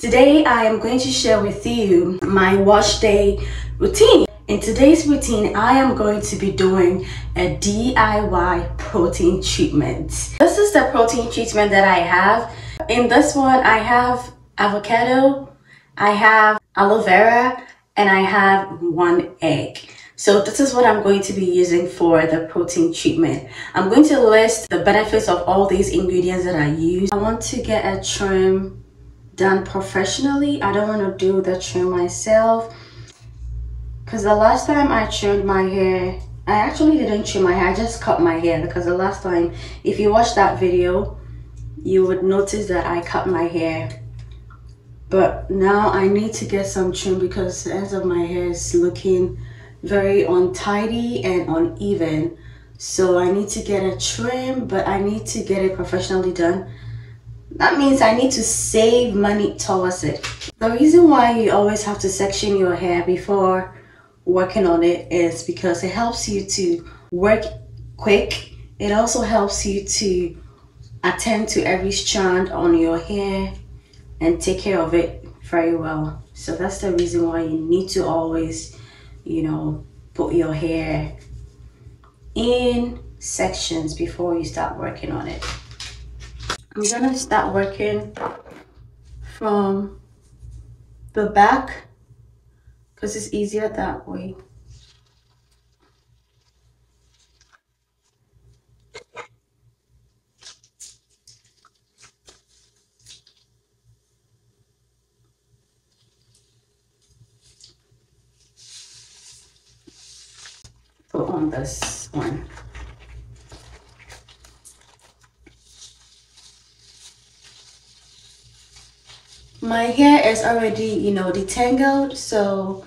Today I am going to share with you my wash day routine. In today's routine, I am going to be doing a DIY protein treatment. This is the protein treatment that I have. In this one, I have avocado, I have aloe vera, and I have one egg. So this is what I'm going to be using for the protein treatment. I'm going to list the benefits of all these ingredients that I use. I want to get a trim done professionally. I don't want to do the trim myself, because the last time I trimmed my hair, I actually didn't trim my hair, I just cut my hair, because the last time, if you watch that video, you would notice that I cut my hair. But now I need to get some trim because the ends of my hair is looking very untidy and uneven. So I need to get a trim, but I need to get it professionally done. That means I need to save money towards it. The reason why you always have to section your hair before working on it is because it helps you to work quick. It also helps you to attend to every strand on your hair and take care of it very well. So that's the reason why you need to always, you know, put your hair in sections before you start working on it. I'm gonna start working from the back because it's easier that way. Put on this one. My hair is already, you know, detangled, so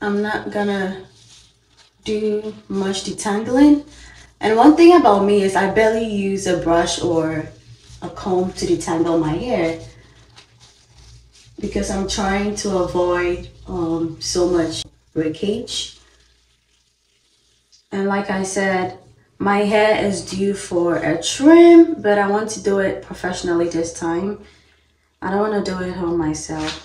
I'm not gonna do much detangling. And one thing about me is I barely use a brush or a comb to detangle my hair because I'm trying to avoid so much breakage. And like I said, my hair is due for a trim, but I want to do it professionally this time. I don't want to do it all myself.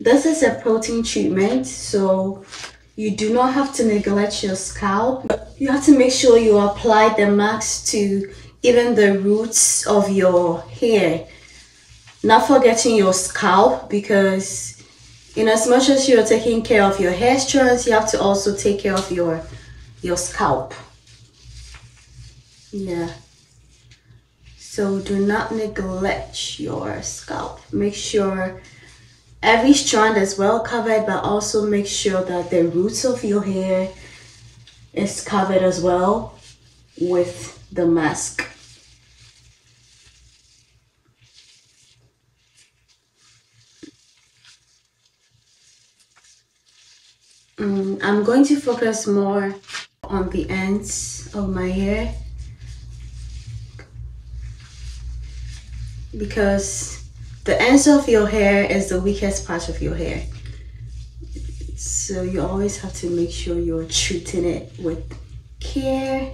This is a protein treatment, so you do not have to neglect your scalp. You have to make sure you apply the mask to even the roots of your hair, not forgetting your scalp, because in as much as you're taking care of your hair strands, you have to also take care of your scalp. Yeah. So do not neglect your scalp. Make sure every strand is well covered, but also make sure that the roots of your hair is covered as well with the mask. I'm going to focus more on the ends of my hair, because the ends of your hair is the weakest part of your hair. So you always have to make sure you're treating it with care.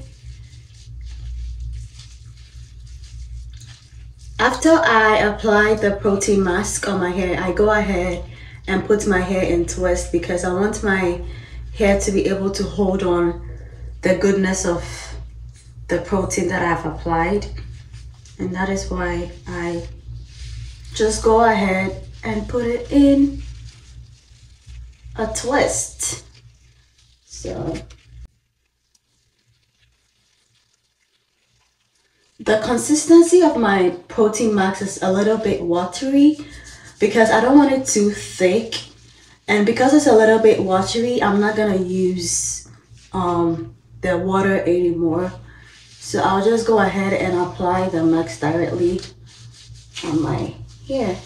After I apply the protein mask on my hair, I go ahead and put my hair in twist because I want my hair to be able to hold on the goodness of the protein that I've applied. And that is why I just go ahead and put it in a twist. So The consistency of my protein max is a little bit watery because I don't want it too thick, and because it's a little bit watery, I'm not gonna use the water anymore. So I'll just go ahead and apply the max directly on my hair.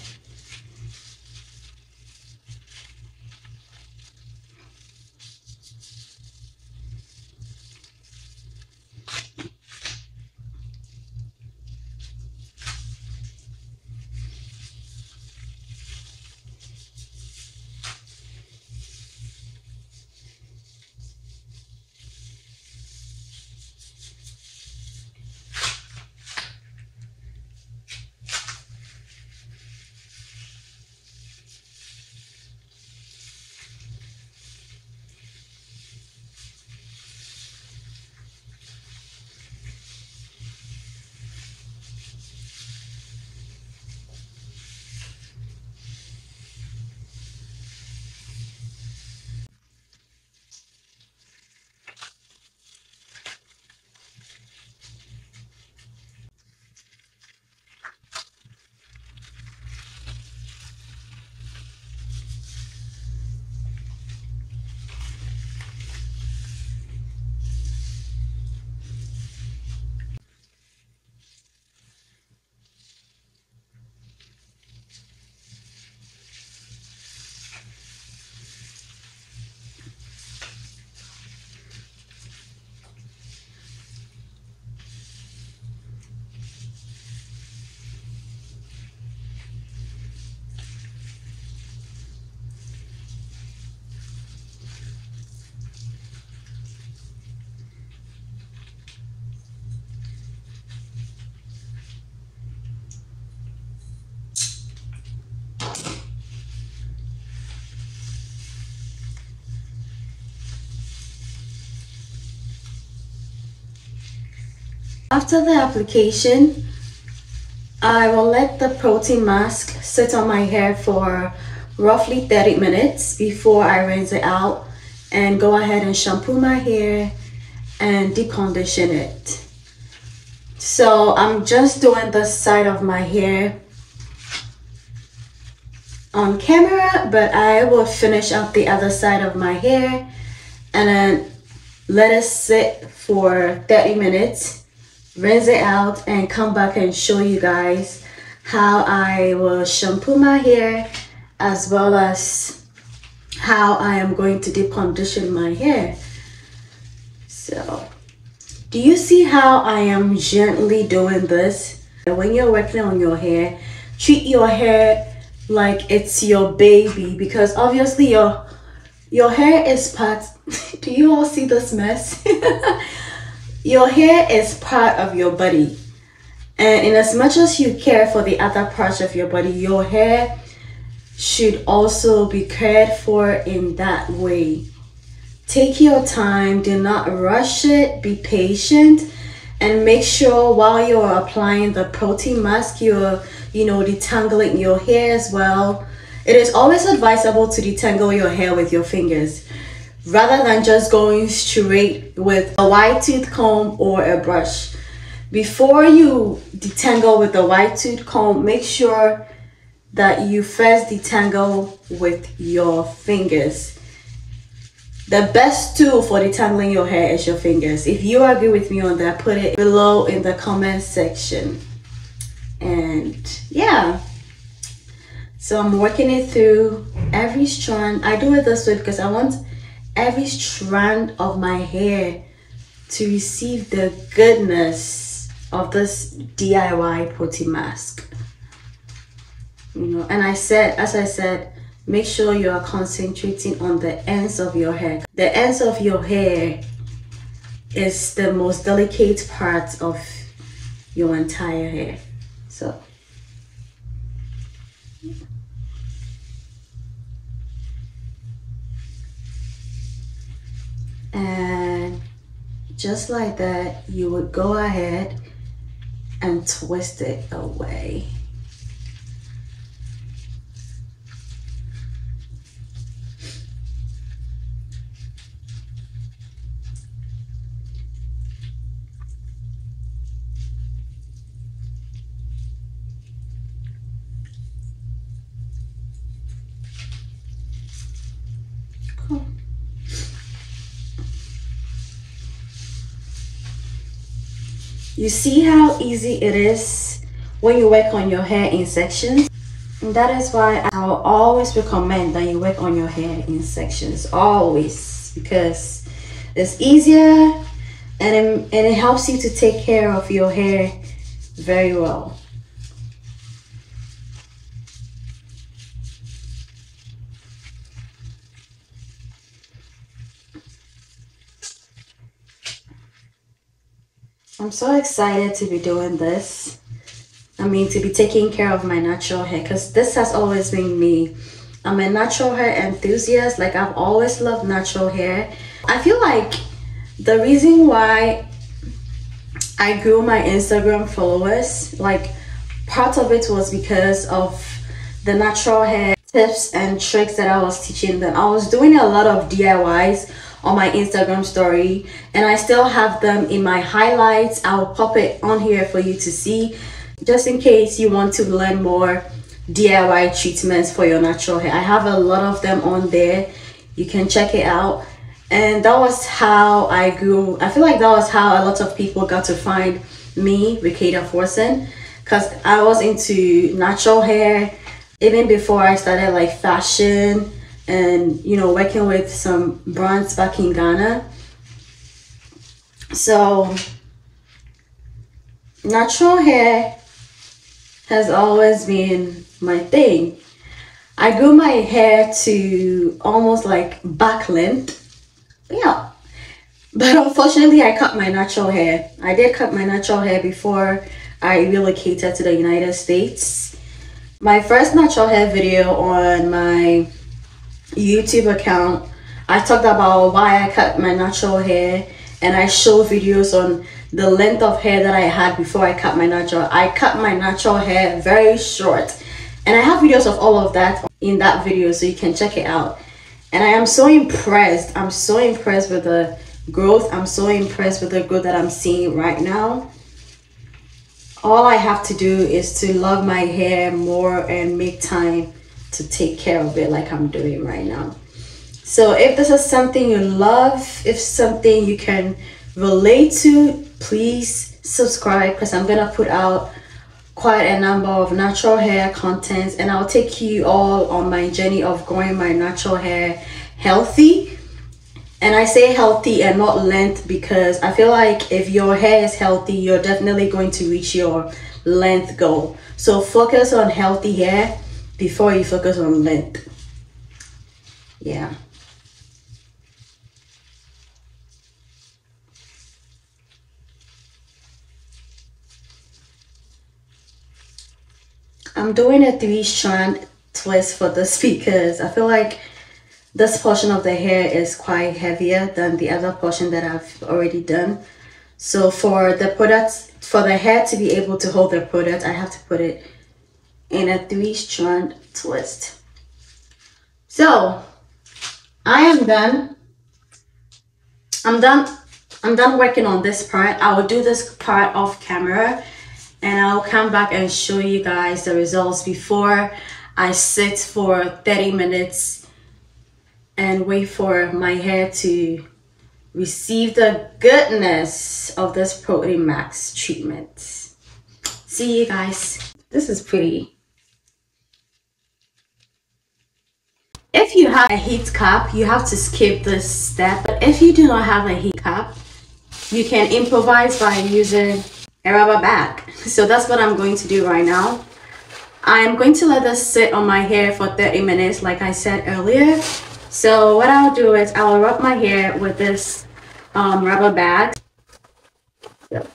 After the application, I will let the protein mask sit on my hair for roughly 30 minutes before I rinse it out and go ahead and shampoo my hair and deep condition it. So I'm just doing the side of my hair on camera, but I will finish up the other side of my hair and then let it sit for 30 minutes. Rinse it out and come back and show you guys how I will shampoo my hair as well as how I am going to deep condition my hair. So do you see how I am gently doing this? When you're working on your hair, treat your hair like it's your baby, because obviously your hair is part do you all see this mess? Your hair is part of your body, and in as much as you care for the other parts of your body, your hair should also be cared for in that way. Take your time, do not rush it, be patient, and make sure while you're applying the protein mask, you're detangling your hair as well. It is always advisable to detangle your hair with your fingers rather than just going straight with a wide tooth comb or a brush. Before you detangle with a wide tooth comb, make sure that you first detangle with your fingers. The best tool for detangling your hair is your fingers. If you agree with me on that, put it below in the comment section. And yeah, so I'm working it through every strand. I do it this way because I want every strand of my hair to receive the goodness of this DIY protein mask. And as I said, make sure you are concentrating on the ends of your hair. The ends of your hair is the most delicate part of your entire hair. So and just like that, you would go ahead and twist it away. You see how easy it is when you work on your hair in sections? And that is why I will always recommend that you work on your hair in sections, always, because it's easier and it helps you to take care of your hair very well. I'm so excited to be doing this. I mean, to be taking care of my natural hair, because this has always been me. I'm a natural hair enthusiast. Like, I've always loved natural hair. I feel like the reason why I grew my Instagram followers, like, part of it was because of the natural hair tips and tricks that I was teaching them. I was doing a lot of DIYs on my Instagram story, and I still have them in my highlights. I'll pop it on here for you to see, just in case you want to learn more DIY treatments for your natural hair. I have a lot of them on there. You can check it out. And that was how I grew. I feel like that was how a lot of people got to find me, Recaida Forson, because I was into natural hair even before I started like fashion and, you know, working with some brands back in Ghana. So natural hair has always been my thing. I grew my hair to almost like back length, yeah, but unfortunately I cut my natural hair. I did cut my natural hair before I relocated to the United States. My first natural hair video on my YouTube account, I talked about why I cut my natural hair, and I show videos on the length of hair that I had before I cut my natural. I cut my natural hair very short, and I have videos of all of that in that video, so you can check it out. And I am so impressed. I'm so impressed with the growth. I'm so impressed with the growth that I'm seeing right now. All I have to do is to love my hair more and make time to take care of it like I'm doing right now. So if this is something you love, if something you can relate to, please subscribe, because I'm gonna put out quite a number of natural hair contents, and I'll take you all on my journey of growing my natural hair healthy. And I say healthy and not length, because I feel like if your hair is healthy, you're definitely going to reach your length goal. So focus on healthy hair before you focus on length. Yeah. I'm doing a 3-strand twist for this because I feel like this portion of the hair is quite heavier than the other portion that I've already done. So for the products, for the hair to be able to hold the product, I have to put it in a 3-strand twist. So I am done. I'm done working on this part. I will do this part off camera, and I'll come back and show you guys the results before I sit for 30 minutes and wait for my hair to receive the goodness of this Protein Max treatment. See you guys. This is pretty. If you have a heat cap, you have to skip this step. But if you do not have a heat cap, you can improvise by using a rubber band. So that's what I'm going to do right now. I am going to let this sit on my hair for 30 minutes, like I said earlier. So what I'll do is I'll rub my hair with this rubber band. Yep.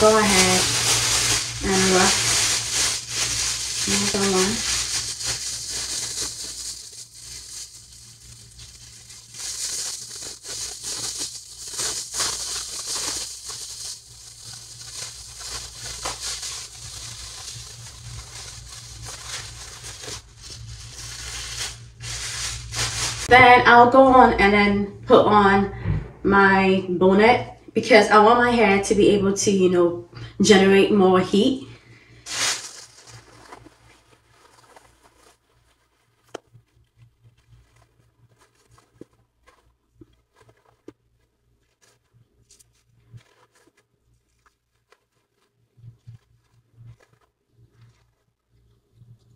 Go ahead and rub another one. Then I'll go on and then put on my bonnet because I want my hair to be able to, you know, generate more heat.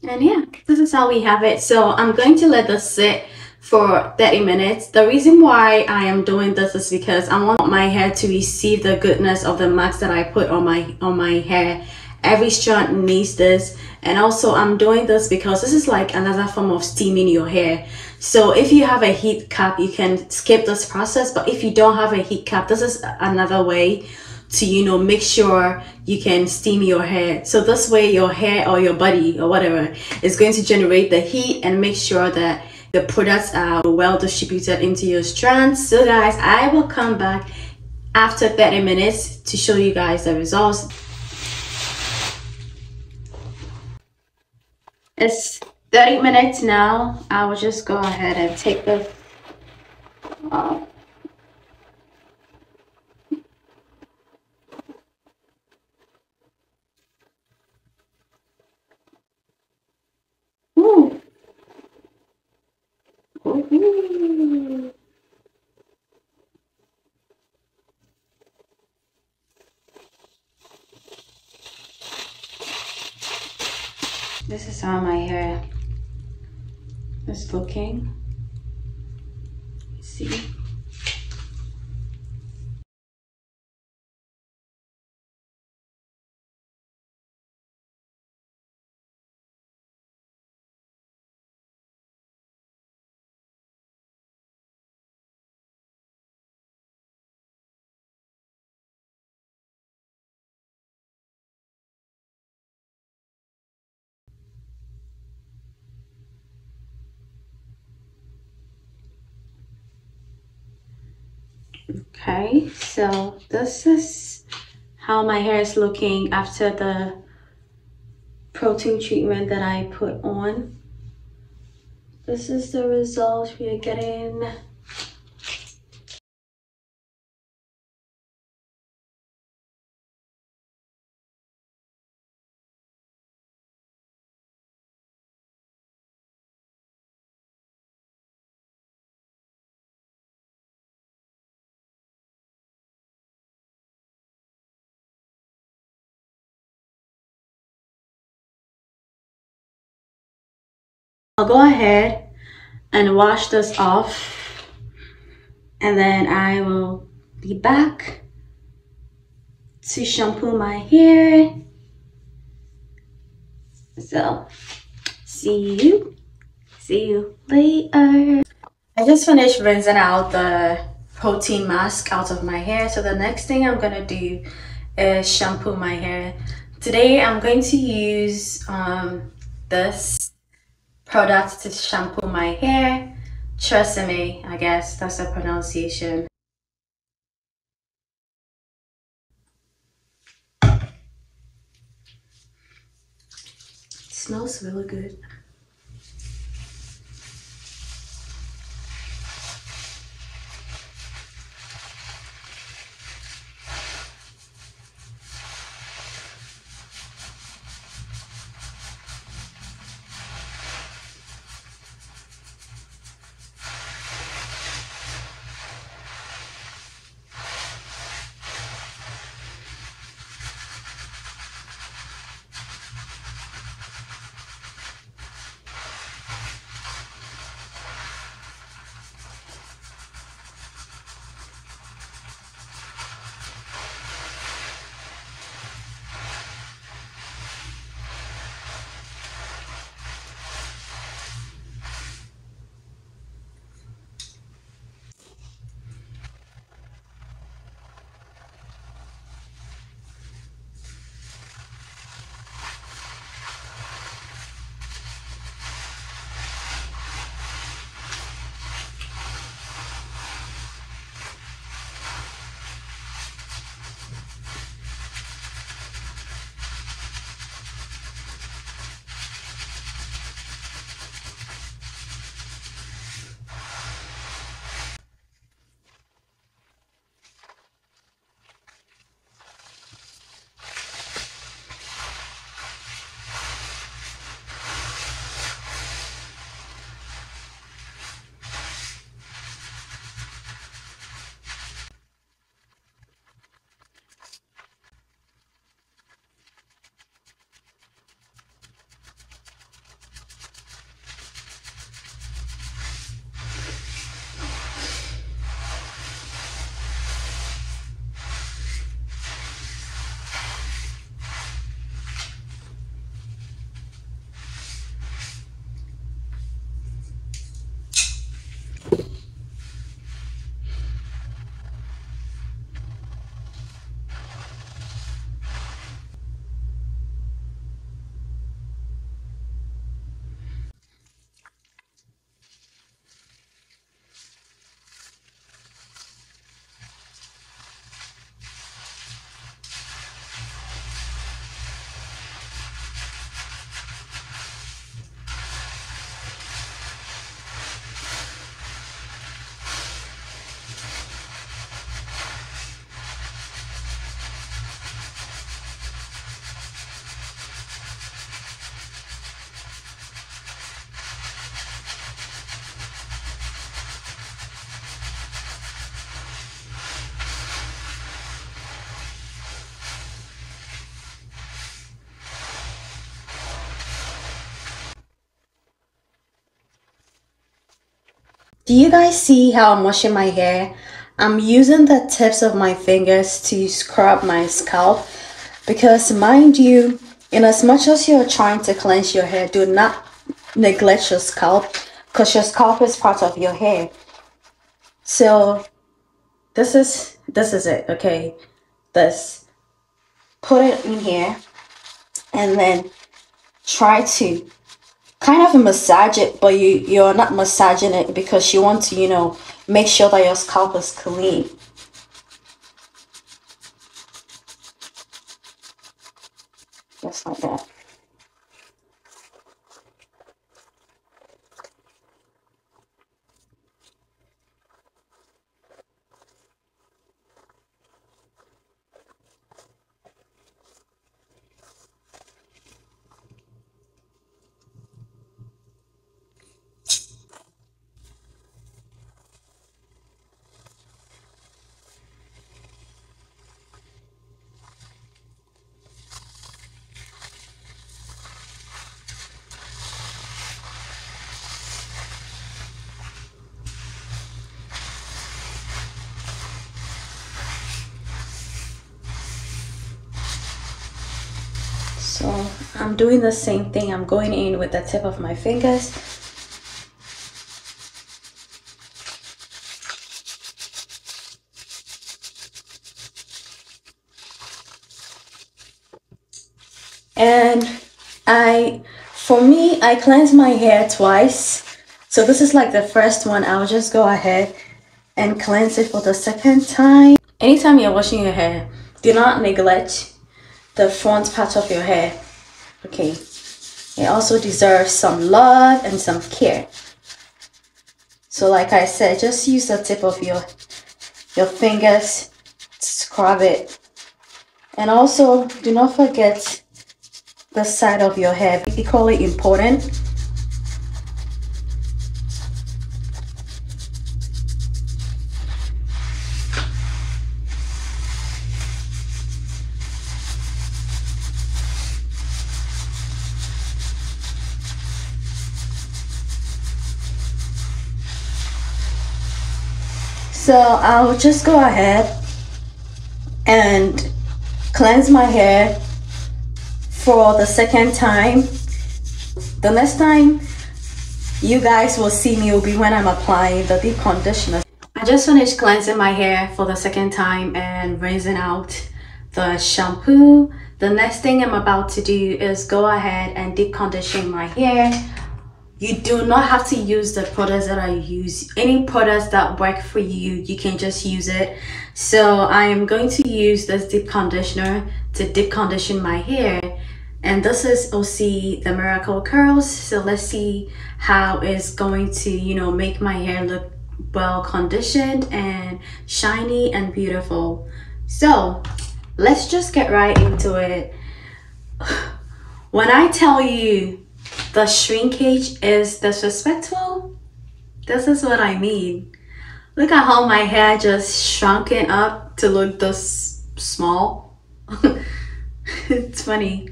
And yeah, this is how we have it. So I'm going to let this sit for 30 minutes. The reason why I am doing this is because I want my hair to receive the goodness of the mask that I put on my hair. Every strand needs this. And also I'm doing this because this is like another form of steaming your hair. So if you have a heat cap, you can skip this process. But if you don't have a heat cap, this is another way to, you know, make sure you can steam your hair. So this way your hair or your body or whatever is going to generate the heat and make sure that the products are well distributed into your strands. So guys, I will come back after 30 minutes to show you guys the results. It's 30 minutes now. I will just go ahead and take this off. Ooh. This is how my hair is looking. Let's see. Okay, so this is how my hair is looking after the protein treatment that I put on. This is the result we are getting. I'll go ahead and wash this off and then I will be back to shampoo my hair. So, see you later. I just finished rinsing out the protein mask out of my hair. So the next thing I'm gonna do is shampoo my hair. Today I'm going to use this products to shampoo my hair. Tresemmé, I guess that's the pronunciation. It smells really good. Do you guys see how I'm washing my hair? I'm using the tips of my fingers to scrub my scalp because, mind you, in as much as you're trying to cleanse your hair, do not neglect your scalp because your scalp is part of your hair. So this is it, okay? This. Put it in here and then try to kind of massage it, but you're not massaging it because you want to, you know, make sure that your scalp is clean. Just like that. So I'm doing the same thing. I'm going in with the tip of my fingers. And for me, I cleanse my hair twice. So this is like the first one. I'll just go ahead and cleanse it for the second time. Anytime you're washing your hair, do not neglect the front part of your hair, okay? It also deserves some love and some care. So like I said, just use the tip of your fingers to scrub it. And also, do not forget the side of your hair, equally important. So I'll just go ahead and cleanse my hair for the second time. The next time you guys will see me will be when I'm applying the deep conditioner. I just finished cleansing my hair for the second time and rinsing out the shampoo. The next thing I'm about to do is go ahead and deep condition my hair. You do not have to use the products that I use. Any products that work for you, you can just use it. So I am going to use this deep conditioner to deep condition my hair. And this is OC the Miracle Curls. So let's see how it's going to, you know, make my hair look well conditioned and shiny and beautiful. So let's just get right into it. When I tell you the shrinkage is disrespectful, this is what I mean. Look at how my hair just shrunken up to look this small. It's funny.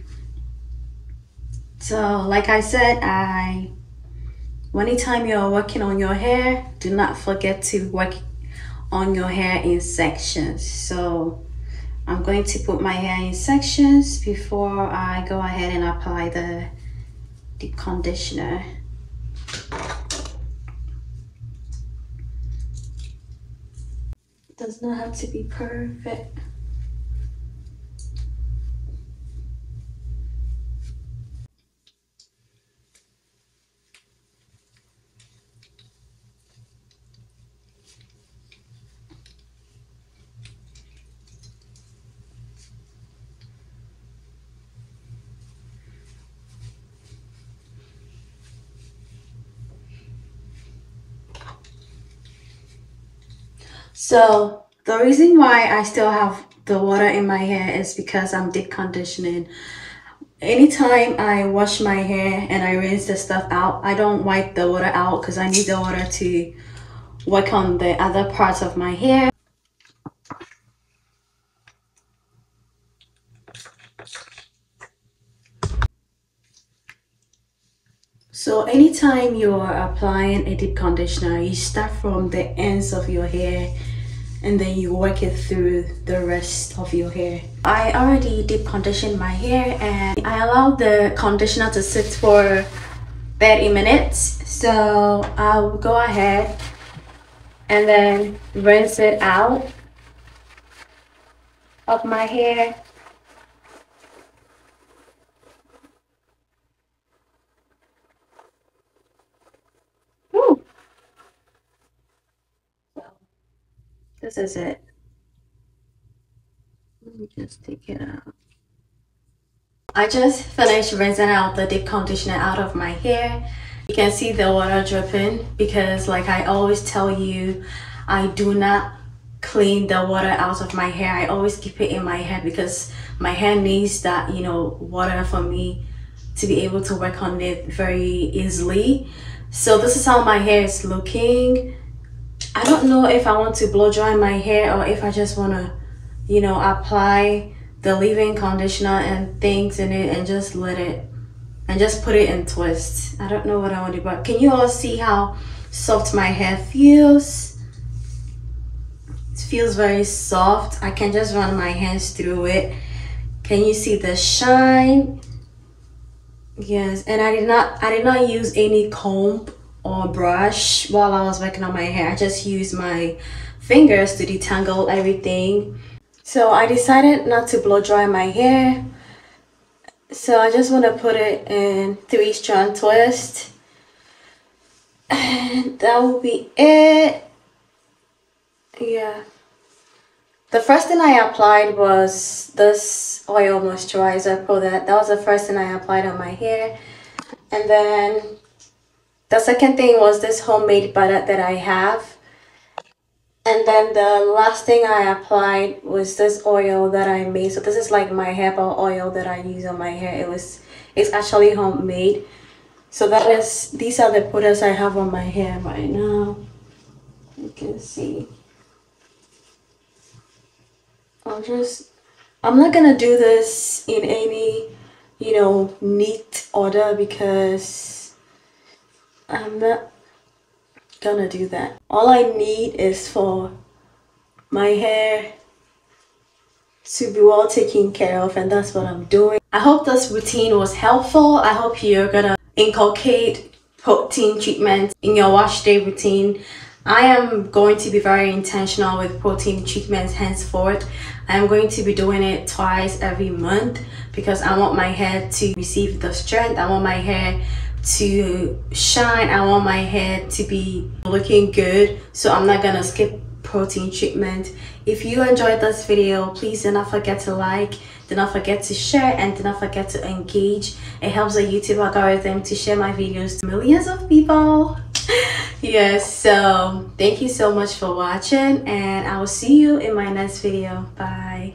So like I said, anytime you're working on your hair, do not forget to work on your hair in sections. So I'm going to put my hair in sections before I go ahead and apply the deep conditioner. It does not have to be perfect. So the reason why I still have the water in my hair is because I'm deep conditioning. Anytime I wash my hair and I rinse the stuff out, I don't wipe the water out because I need the water to work on the other parts of my hair. So anytime you're applying a deep conditioner, you start from the ends of your hair and then you work it through the rest of your hair. I already deep conditioned my hair and I allowed the conditioner to sit for 30 minutes. So I'll go ahead and then rinse it out of my hair. This is it. Let me just take it out. I just finished rinsing out the deep conditioner out of my hair. You can see the water dripping because, like I always tell you, I do not clean the water out of my hair. I always keep it in my hair because my hair needs that, you know, water for me to be able to work on it very easily. So this is how my hair is looking. I don't know if I want to blow dry my hair or if I just want to, you know, apply the leave-in conditioner and things in it and just let it and just put it in twists. I don't know what I want to do, but can you all see how soft my hair feels? It feels very soft. I can just run my hands through it. Can you see the shine? Yes, and I did not use any comb or brush while I was working on my hair. I just used my fingers to detangle everything. So I decided not to blow dry my hair. So I just want to put it in 3-strand twist. And that will be it. Yeah. The first thing I applied was this oil moisturizer product. That was the first thing I applied on my hair. And then the second thing was this homemade butter that I have. And then the last thing I applied was this oil that I made. So this is like my herbal oil that I use on my hair. It's actually homemade. So these are the products I have on my hair right now. You can see. I'm not gonna do this in any, you know, neat order because I'm not gonna do that. All I need is for my hair to be well taken care of, and that's what I'm doing. I hope this routine was helpful. I hope you're gonna inculcate protein treatment in your wash day routine. I am going to be very intentional with protein treatments henceforth. I'm going to be doing it twice every month because I want my hair to receive the strength. I want my hair to shine. I want my hair to be looking good, so I'm not gonna skip protein treatment. If you enjoyed this video, please do not forget to like, do not forget to share, and do not forget to engage. It helps the YouTube algorithm to share my videos to millions of people. Yes, so thank you so much for watching, and I will see you in my next video. Bye.